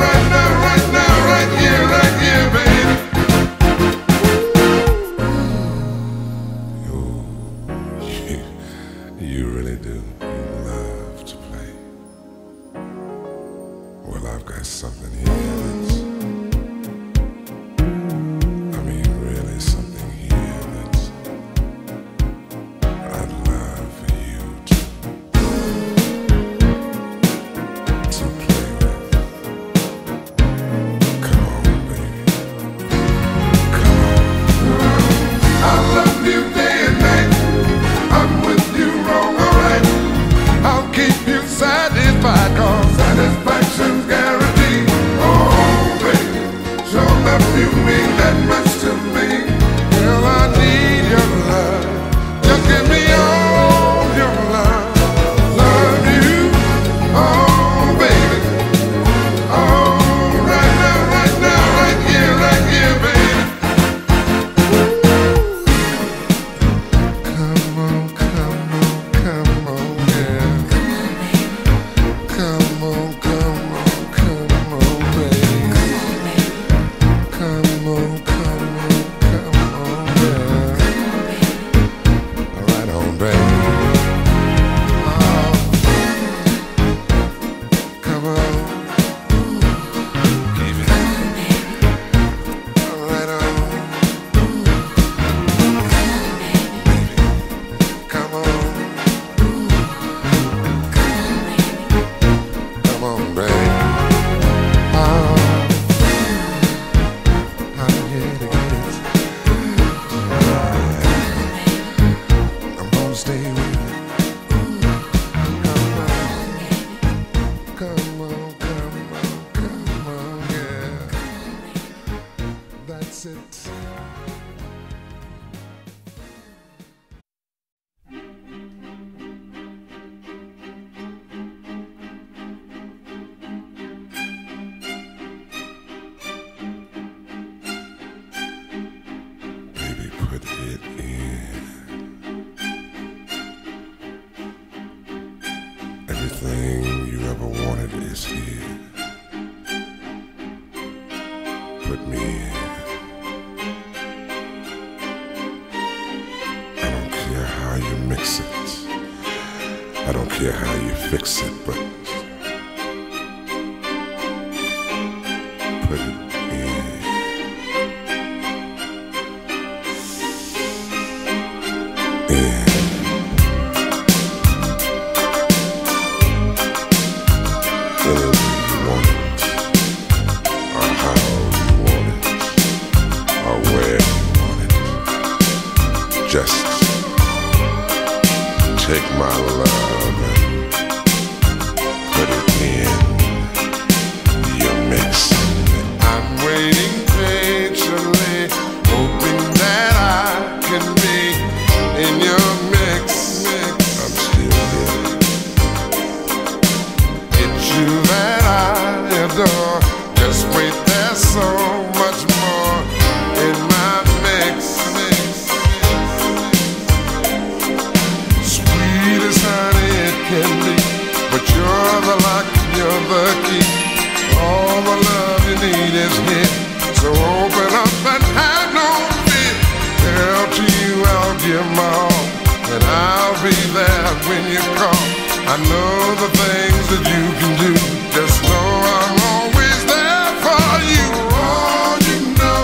right now, right now, right here, right here, baby. Oh, you, you really do. You love to play. Well, I've got something here that's it. Baby, put it in. Everything you ever wanted is here. Put me in. You mix it, I don't care how you fix it, but pregnant. Just take my love and put it in your mix. I'm waiting patiently, hoping that I can be in your mix. I'm still here. It's you that I adore. Just wait, there's so much more in my mix. All the love you need is here, so open up and have no fear. Girl, to you I'll give my all, and I'll be there when you call. I know the things that you can do, just know I'm always there for you. All you know,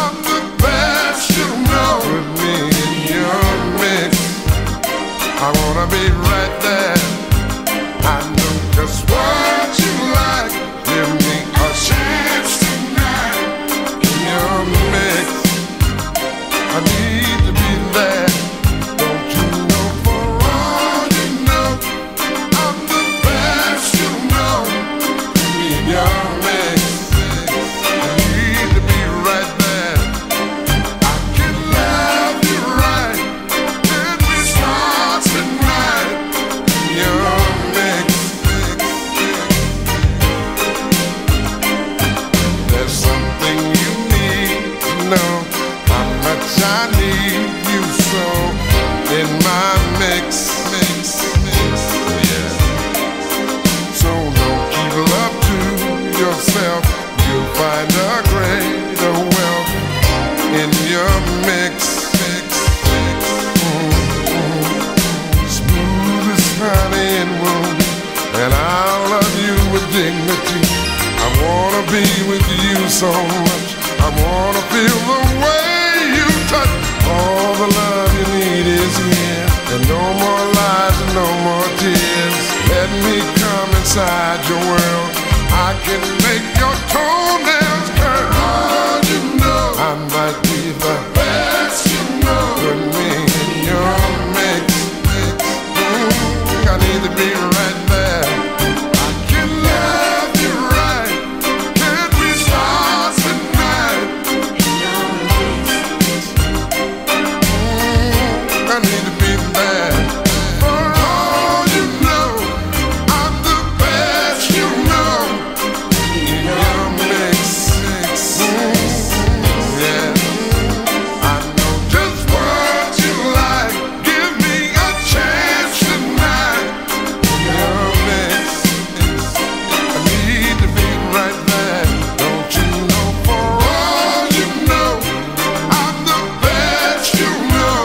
I'm the best you know. Put me in your mix, I wanna be right there. I know just what you like. Give me a chance tonight in your mix. I need to be there. Don't you know, for all you know, I'm the best you know. Give me your mix. I need to be right there. I can love you right. Let me start tonight in your mix. I need you so in my mix, mix, mix, yeah. So don't keep love to yourself. You'll find a greater wealth in your mix, mix, mix. Mm-hmm. Smooth as honey and wound, and I'll love you with dignity. I wanna be with you so much. I wanna feel the way. All the love you need is here, and no more lies and no more tears. Let me come inside your world. I can make your toenails curl. All you know, I might be the best you know. Put me in your mix. Mm-hmm. I need to be right there. I can love you right. Can't be stars tonight. I need to be there. For all you know, I'm the best you know. In your mix, mm-hmm. Yeah, I know just what you like. Give me a chance tonight. In your mix, I need to be right there. Don't you know, for all you know, I'm the best you know.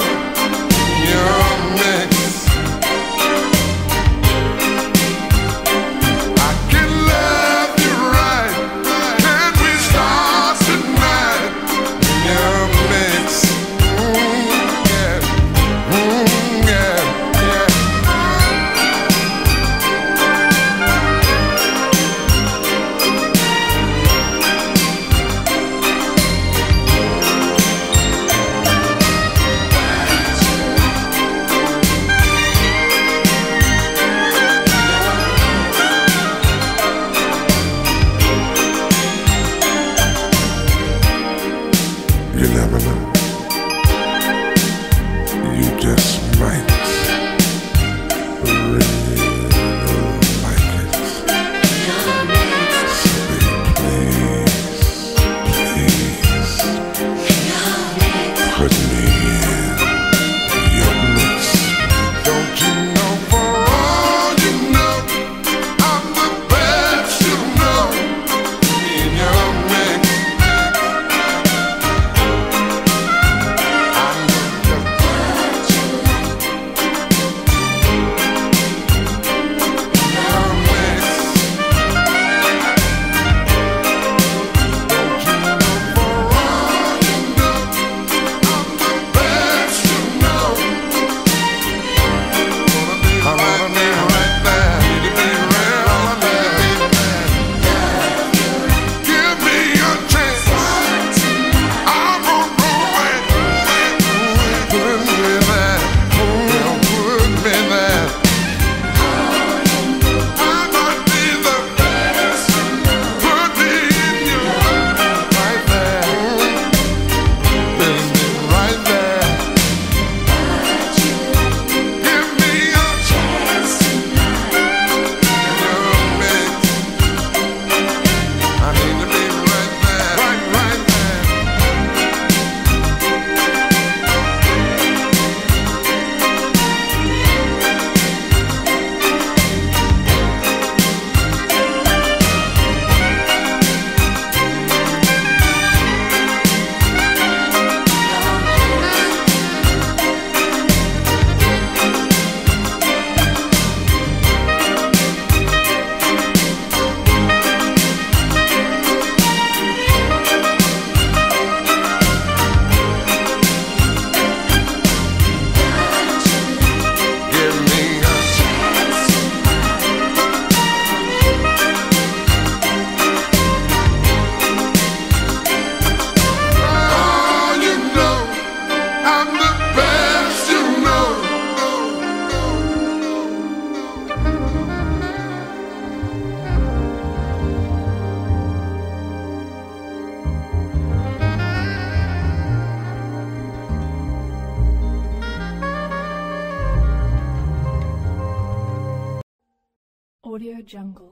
Your mix. I can love you right. Can't be stars tonight. Your mix. Mm, yeah. Mm, yeah. You never know. You just might really like it. So baby, please, please, put me in your mix. Don't you know, for all you know, I'm the best you know. In your mix. I know just what you like. Audio Jungle.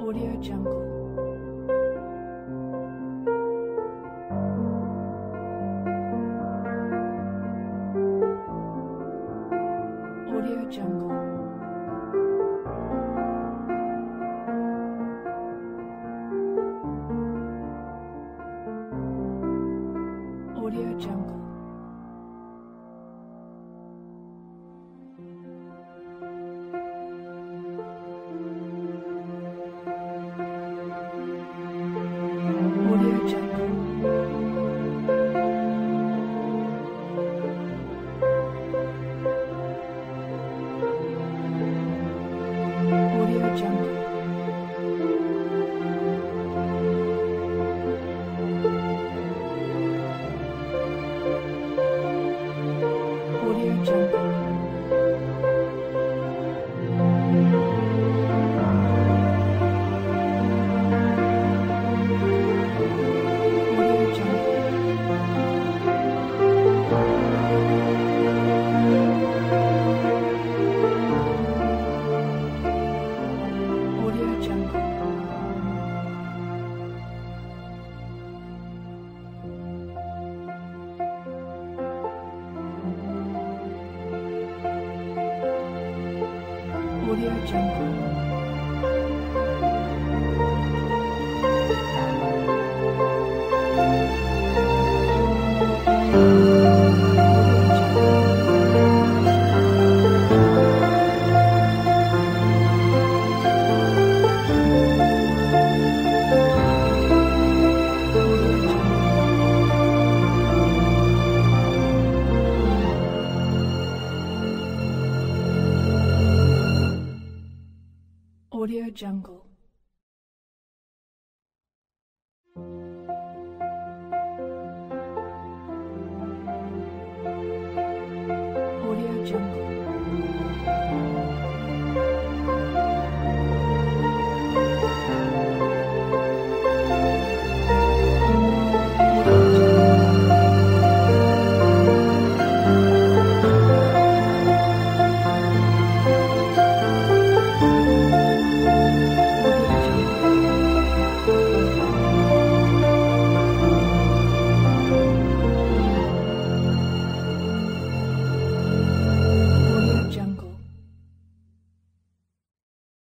Audio Jungle. Audio Jungle. Audio Jungle. Audio Jungle. Audio Jungle. Audio Jungle. Audio Jungle. Audio Jungle. Audio Jungle.